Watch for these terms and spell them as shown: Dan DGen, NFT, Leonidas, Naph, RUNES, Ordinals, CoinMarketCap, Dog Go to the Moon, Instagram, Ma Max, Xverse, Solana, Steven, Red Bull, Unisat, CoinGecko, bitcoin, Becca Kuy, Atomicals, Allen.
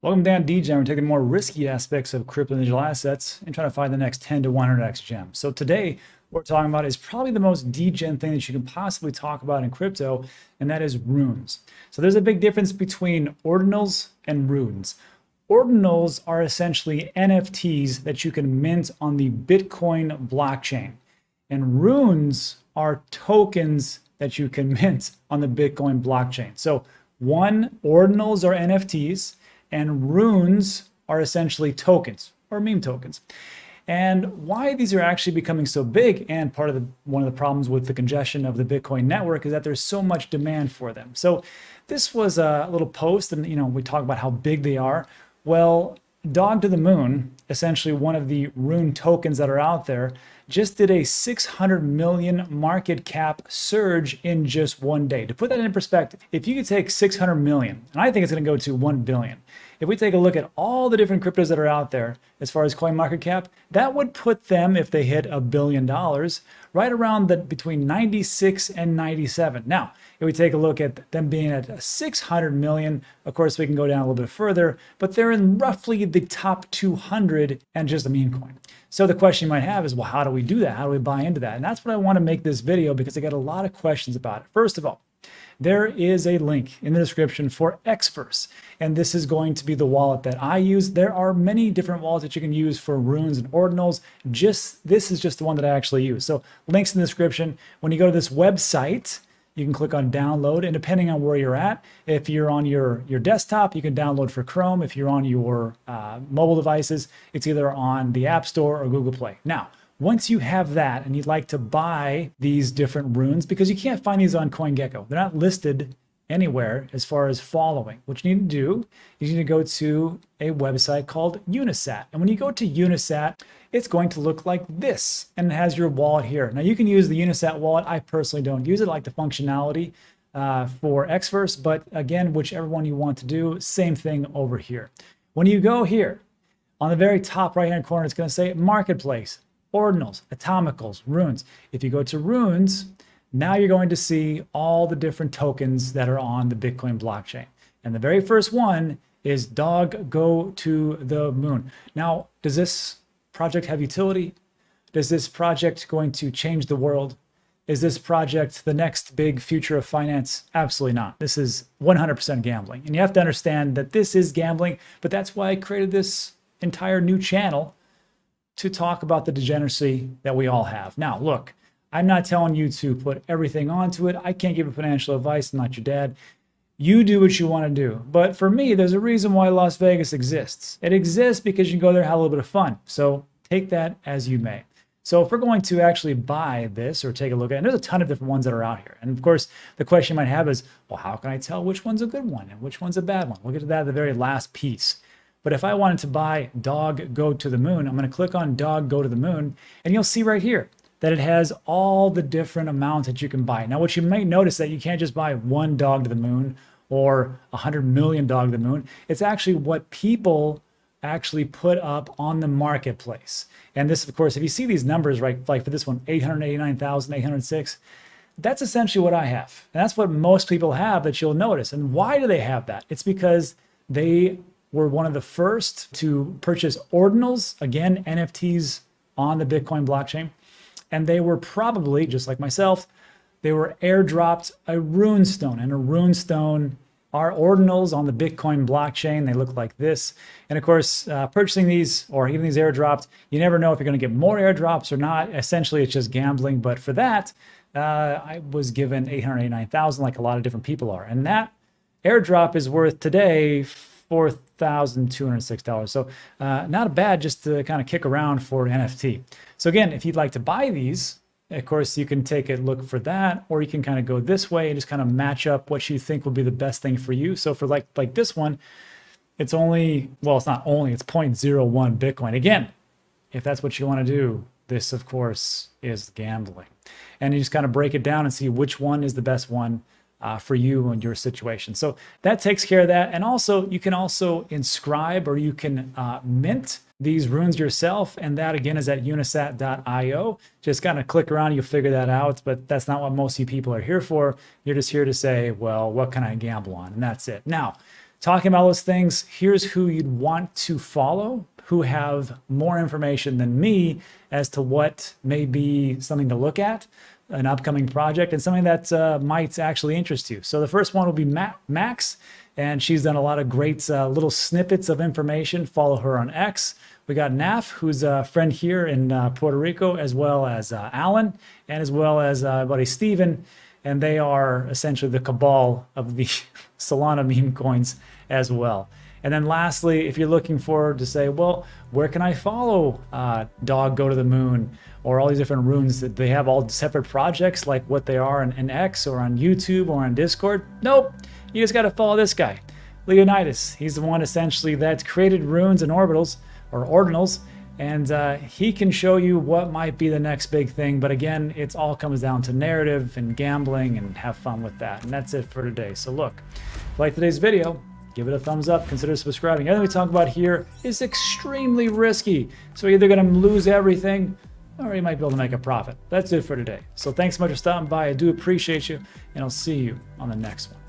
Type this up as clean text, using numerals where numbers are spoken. Welcome, Dan DGen. We're taking more risky aspects of crypto and digital assets and trying to find the next 10 to 100x gem. So today, what we're talking about is probably the most DGen thing that you can possibly talk about in crypto, and that is runes. So there's a big difference between ordinals and runes. Ordinals are essentially NFTs that you can mint on the Bitcoin blockchain, and runes are tokens that you can mint on the Bitcoin blockchain. So one, ordinals are NFTs, and runes are essentially tokens or meme tokens. And why these are actually becoming so big, and part of one of the problems with the congestion of the Bitcoin network, is that there's so much demand for them. So this was a little post, and we talk about how big they are. Well, Dog to the Moon, essentially one of the rune tokens that are out there, just did a 600 million market cap surge in just one day. To put that in perspective, if you could take 600 million, and I think it's going to go to 1 billion. If we take a look at all the different cryptos that are out there, as far as CoinMarketCap, that would put them, if they hit $1 billion, right around between 96 and 97. Now, if we take a look at them being at 600 million, of course, we can go down a little bit further, but they're in roughly the top 200 and just a meme coin. So the question you might have is, well, how do we do that? How do we buy into that? And that's what I want to make this video, because I got a lot of questions about it. First of all, there is a link in the description for Xverse, and this is going to be the wallet that I use. There are many different wallets that you can use for runes and ordinals. This is just the one that I actually use. So links in the description. When you go to this website, you can click on download, and depending on where you're at, if you're on your desktop, you can download for Chrome. If you're on your mobile devices, it's either on the App Store or Google Play. Now, once you have that and you'd like to buy these different runes, because you can't find these on CoinGecko, they're not listed anywhere as far as following. What you need to do is you need to go to a website called Unisat. And when you go to Unisat, it's going to look like this, and it has your wallet here. Now, you can use the Unisat wallet. I personally don't use it. I like the functionality for Xverse, but again, whichever one you want to do, same thing over here. When you go here, on the very top right-hand corner, it's going to say Marketplace, Ordinals, Atomicals, Runes. If you go to Runes, now you're going to see all the different tokens that are on the Bitcoin blockchain. And the very first one is Dog Go to the Moon. Now, does this project have utility? Does this project going to change the world? Is this project the next big future of finance? Absolutely not. This is 100% gambling. And you have to understand that this is gambling, but that's why I created this entire new channel, to talk about the degeneracy that we all have. Now, look, I'm not telling you to put everything onto it. I can't give you financial advice. I'm not your dad. You do what you want to do. But for me, there's a reason why Las Vegas exists. It exists because you can go there and have a little bit of fun. So take that as you may. So if we're going to actually buy this or take a look at it, and there's a ton of different ones that are out here. And of course, the question you might have is, well, how can I tell which one's a good one and which one's a bad one? We'll get to that at the very last piece. But if I wanted to buy Dog Go to the Moon, I'm going to click on Dog Go to the Moon, and you'll see right here that it has all the different amounts that you can buy. Now, what you may notice is that you can't just buy one dog to the moon or 100 million dog to the moon. It's actually what people actually put up on the marketplace. And this, of course, if you see these numbers, right, like for this one, 889,806, that's essentially what I have. And that's what most people have that you'll notice. And why do they have that? It's because they were one of the first to purchase ordinals, again, NFTs on the Bitcoin blockchain. And they were probably, just like myself, they were airdropped a rune stone. And a rune stone are ordinals on the Bitcoin blockchain. They look like this. And of course, purchasing these or getting these airdropped, you never know if you're going to get more airdrops or not. Essentially, it's just gambling. But for that, I was given 889,000, like a lot of different people are. And that airdrop is worth today $4,206. So not bad just to kind of kick around for an NFT. So again, if you'd like to buy these, of course, you can take a look for that, or you can kind of go this way and just kind of match up what you think will be the best thing for you. So for like this one, it's only, well, it's not only, it's 0.01 Bitcoin. Again, if that's what you want to do, this, of course, is gambling. And you just kind of break it down and see which one is the best one for you and your situation. So that takes care of that. And also, you can also inscribe, or you can mint these runes yourself. And that, again, is at unisat.io. Just kind of click around, you'll figure that out. But that's not what most of you people are here for. You're just here to say, well, what can I gamble on? And that's it. Now, talking about those things. Here's who you'd want to follow, who have more information than me as to what may be something to look at, an upcoming project, and something that might actually interest you. So the first one will be Ma Max, and she's done a lot of great little snippets of information. Follow her on X. We got Naph, who's a friend here in Puerto Rico, as well as Allen, and as well as buddy Steven. And they are essentially the cabal of the Solana meme coins as well. And then lastly, if you're looking for to say, well, where can I follow Dog Go to the Moon or all these different runes that they have all separate projects, like what they are in X or on YouTube or on Discord? Nope, you just got to follow this guy, Leonidas. He's the one essentially that created runes and orbitals or ordinals, and he can show you what might be the next big thing. But again, it's all comes down to narrative and gambling, and have fun with that. And that's it for today. So look, if you like today's video, give it a thumbs up, consider subscribing. Everything we talk about here is extremely risky. So you're either gonna lose everything or you might be able to make a profit. That's it for today. So thanks so much for stopping by. I do appreciate you, and I'll see you on the next one.